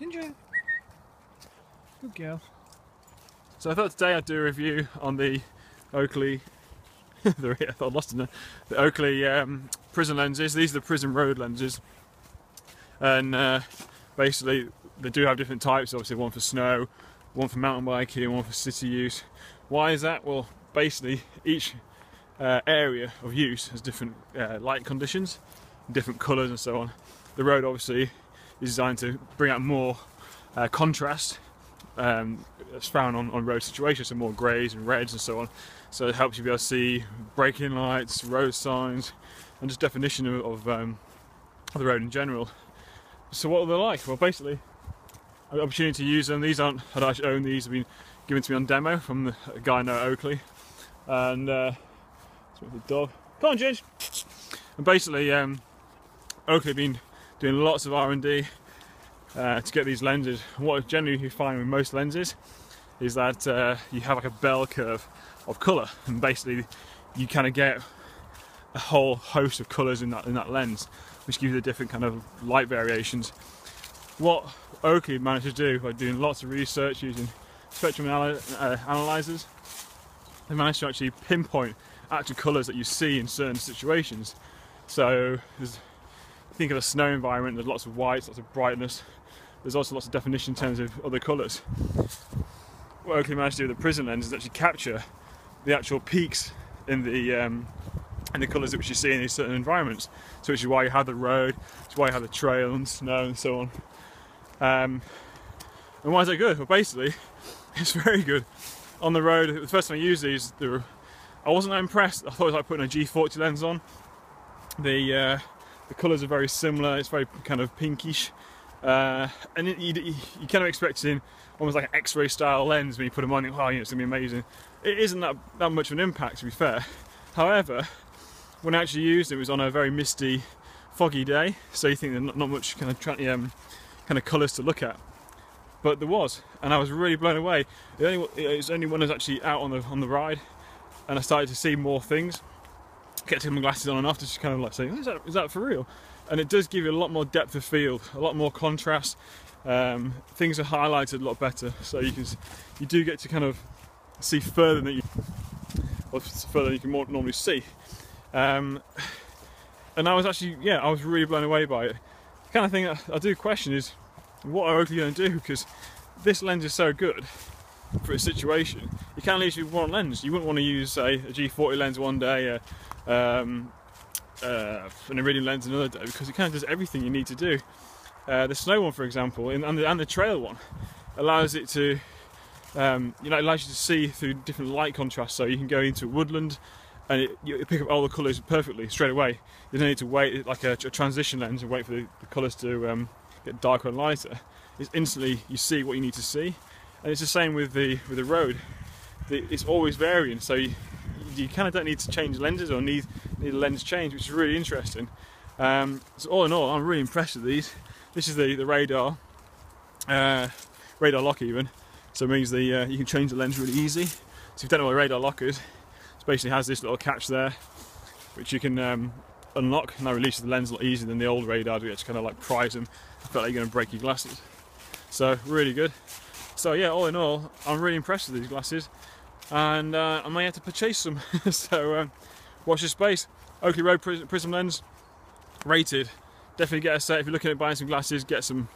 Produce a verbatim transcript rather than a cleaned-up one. Didn't you? Good girl. So I thought today I'd do a review on the Oakley, the, I thought I lost it, the Oakley um, Prizm lenses. These are the Prizm Road lenses. And uh, basically they do have different types, obviously one for snow, one for mountain biking, and one for city use. Why is that? Well, basically each uh, area of use has different uh, light conditions, different colours and so on. The road obviously is designed to bring out more uh, contrast um, that's found on, on road situations, so more greys and reds and so on. So it helps you be able to see braking lights, road signs, and just definition of, of, um, of the road in general. So what are they like? Well, basically, I had the opportunity to use them. These aren't, I don't actually own these, have been given to me on demo from the, a guy I know at Oakley. And uh, it's with the dog. Come on, Ginge! And basically, um, Oakley have been doing lots of R and D uh, to get these lenses. And what generally you find with most lenses is that uh, you have like a bell curve of colour, and basically you kind of get a whole host of colours in that in that lens, which gives you the different kind of light variations. What Oakley managed to do by doing lots of research using spectrum anal uh, analyzers, they managed to actually pinpoint actual colours that you see in certain situations. So there's think of a snow environment, there's lots of whites, lots of brightness, there's also lots of definition in terms of other colours. What Oakley managed to do with the Prizm lens is actually capture the actual peaks in the um, in the colours which you see in these certain environments, so which is why you have the road, which is why you have the trail and snow and so on. Um, and why is that good? Well, basically it's very good. On the road, the first time I used these, they were, I wasn't that impressed. I thought it was like putting a G forty lens on. The uh, The colours are very similar, it's very kind of pinkish, uh, and it, you, you kind of expecting almost like an X-ray style lens when you put them on, you think, oh, you know, it's going to be amazing. It isn't that, that much of an impact, to be fair. However, when I actually used it, it was on a very misty, foggy day, so you think there's not, not much kind of, um, kind of colours to look at. But there was, and I was really blown away. It, only, it was only when I was actually out on the, on the ride, and I started to see more things. Get to put my glasses on and off, just kind of like saying, is that, is that for real? And it does give you a lot more depth of field, a lot more contrast. Um, things are highlighted a lot better, so you can you do get to kind of see further than you, or further than you can more normally see. Um, and I was actually, yeah, I was really blown away by it. The kind of thing I, I do question is, what are Oakley going to do? Because this lens is so good for a situation. You can't leave you with one lens. You wouldn't want to use, say, a G forty lens one day, a, Um, uh, an Iridium lens another day, because it kind of does everything you need to do. Uh, the snow one, for example, and, and, the, and the trail one allows it to, um, you know, it allows you to see through different light contrasts. So you can go into woodland and it, you pick up all the colours perfectly straight away. You don't need to wait like a, a transition lens and wait for the, the colours to um, get darker and lighter. It's instantly you see what you need to see, and it's the same with the with the road. The, it's always varying, so you, you kind of don't need to change lenses or need, need a lens change, which is really interesting. Um, so all in all, I'm really impressed with these. This is the, the radar, uh, radar lock even, so it means the, uh, you can change the lens really easy. So if you don't know what a radar lock is, it basically has this little catch there, which you can um, unlock, and that releases the lens a lot easier than the old radar, which kind of like Prizm. I felt like you're going to break your glasses. So really good. So yeah, all in all, I'm really impressed with these glasses. And uh, I may have to purchase some, so um, watch this space. Oakley Road Prizm lens, rated. Definitely get a set. If you're looking at buying some glasses, get some.